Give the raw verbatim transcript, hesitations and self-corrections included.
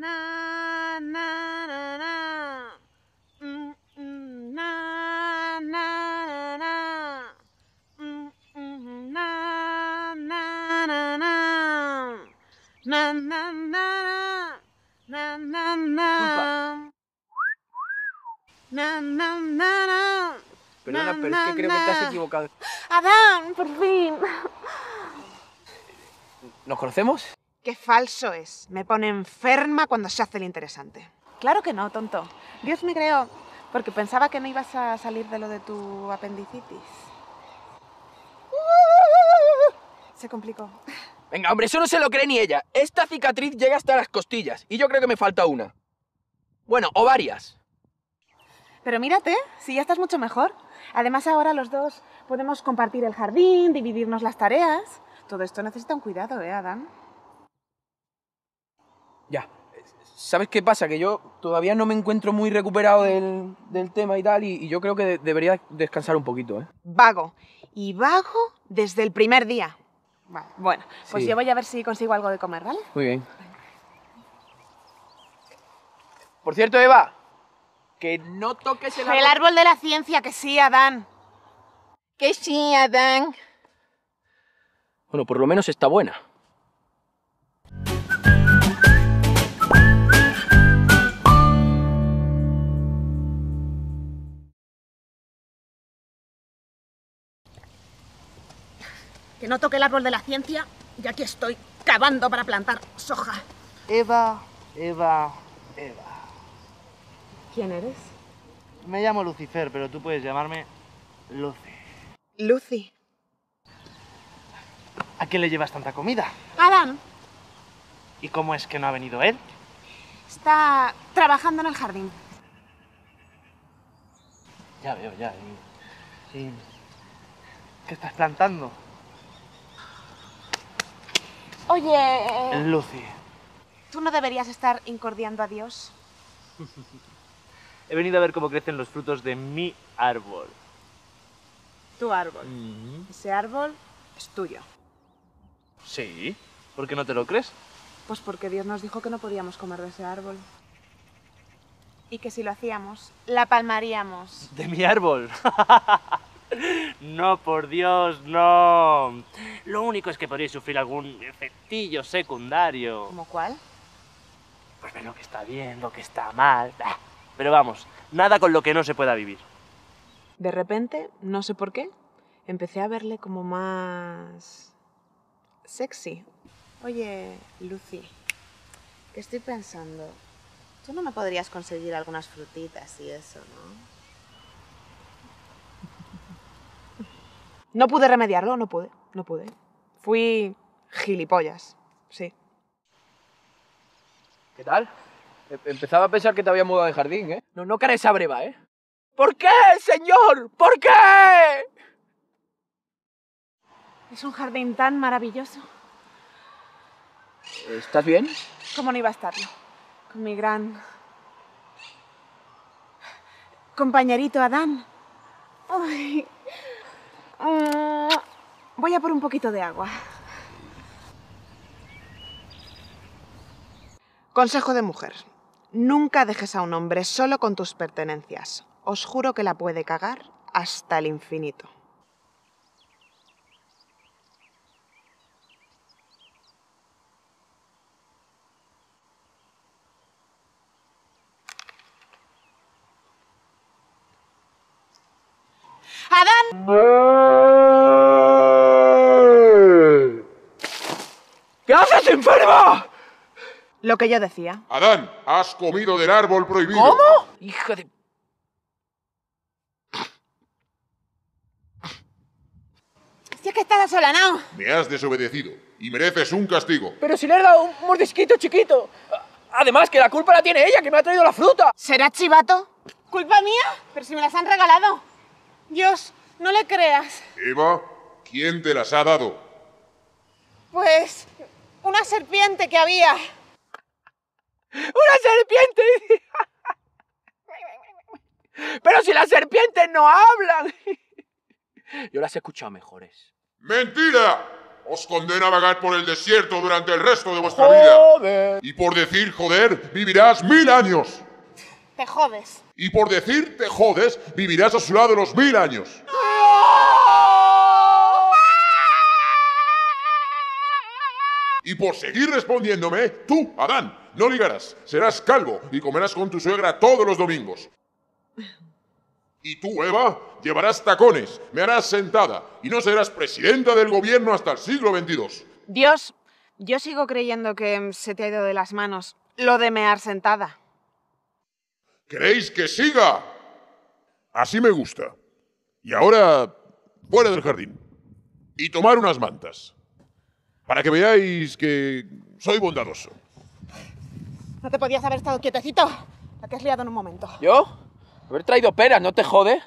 na na na na, mm, mm, na na na na, mm, mm, na na na na, na na na na na na. Na, na, na, na. Perdona, na, pero es que creo na, que estás equivocado. Adán, por fin. ¿Nos conocemos? Qué falso es. Me pone enferma cuando se hace el interesante. Claro que no, tonto. Dios me creó, porque pensaba que no ibas a salir de lo de tu apendicitis. Se complicó. Venga, hombre, eso no se lo cree ni ella. Esta cicatriz llega hasta las costillas y yo creo que me falta una. Bueno, o varias. Pero mírate, si ya estás mucho mejor. Además, ahora los dos podemos compartir el jardín, dividirnos las tareas. Todo esto necesita un cuidado, ¿eh, Adán? Ya. ¿Sabes qué pasa? Que yo todavía no me encuentro muy recuperado del, del tema y tal, y, y yo creo que de, debería descansar un poquito, ¿eh? Vago. Y vago desde el primer día. Vale, bueno, pues sí. Yo voy a ver si consigo algo de comer, ¿vale? Muy bien. Por cierto, Eva... Que no toques el árbol... El árbol de la ciencia, que sí, Adán. Que sí, Adán. Bueno, por lo menos está buena. Que no toque el árbol de la ciencia, ya que estoy cavando para plantar soja. Eva, Eva, Eva. ¿Quién eres? Me llamo Lucifer, pero tú puedes llamarme Lucy. Lucy. ¿A quién le llevas tanta comida? Adán. ¿Y cómo es que no ha venido él? Está trabajando en el jardín. Ya veo, ya veo. ¿Y qué estás plantando? Oye... Lucy. ¿Tú no deberías estar incordiando a Dios? He venido a ver cómo crecen los frutos de mi árbol. Tu árbol. Mm-hmm. Ese árbol es tuyo. Sí. ¿Por qué no te lo crees? Pues porque Dios nos dijo que no podíamos comer de ese árbol. Y que si lo hacíamos, la palmaríamos. ¿De mi árbol? No, por Dios, no. Lo único es que podríais sufrir algún efectillo secundario. ¿Cómo cuál? Pues ver lo que está bien, lo que está mal... Pero vamos, nada con lo que no se pueda vivir. De repente, no sé por qué, empecé a verle como más... sexy. Oye, Lucy, que estoy pensando... ¿Tú no me podrías conseguir algunas frutitas y eso, no? No pude remediarlo, no pude, no pude. Fui gilipollas, sí. ¿Qué tal? Empezaba a pensar que te había mudado de jardín, ¿eh? No, no caes a breva, ¿eh? ¿Por qué, señor? ¿Por qué? Es un jardín tan maravilloso. ¿Estás bien? ¿Cómo no iba a estarlo? Con mi gran... compañerito Adán. Ay. Uh, voy a por un poquito de agua. Consejo de mujer. Nunca dejes a un hombre solo con tus pertenencias. Os juro que la puede cagar hasta el infinito. ¡Adán! ¿Qué haces, enferma? Lo que yo decía. Adán, has comido del árbol prohibido. ¿Cómo? Hija de... Si es que estás asolanado. Me has desobedecido y mereces un castigo. Pero si le has dado un mordisquito chiquito. Además, que la culpa la tiene ella, que me ha traído la fruta. ¿Será chivato? ¿Culpa mía? Pero si me las han regalado. Dios, no le creas. Eva, ¿quién te las ha dado? Pues... una serpiente que había. ¡Una serpiente! ¡Pero si las serpientes no hablan! Yo las he escuchado mejores. ¡Mentira! os condena a vagar por el desierto durante el resto de vuestra joder. vida. Y por decir joder, vivirás mil años. Te jodes. Y por decir te jodes, vivirás a su lado los mil años. ¡No! Y por seguir respondiéndome, tú, Adán, no ligarás, serás calvo y comerás con tu suegra todos los domingos. Y tú, Eva, llevarás tacones, me harás sentada y no serás presidenta del gobierno hasta el siglo veintidós. Dios, yo sigo creyendo que se te ha ido de las manos lo de mear sentada. ¿Queréis que siga? Así me gusta. Y ahora, fuera del jardín. Y tomar unas mantas. Para que veáis que soy bondadoso. ¿No te podías haber estado quietecito? La que has liado en un momento. ¿Yo? Haber traído peras, ¿no te jode?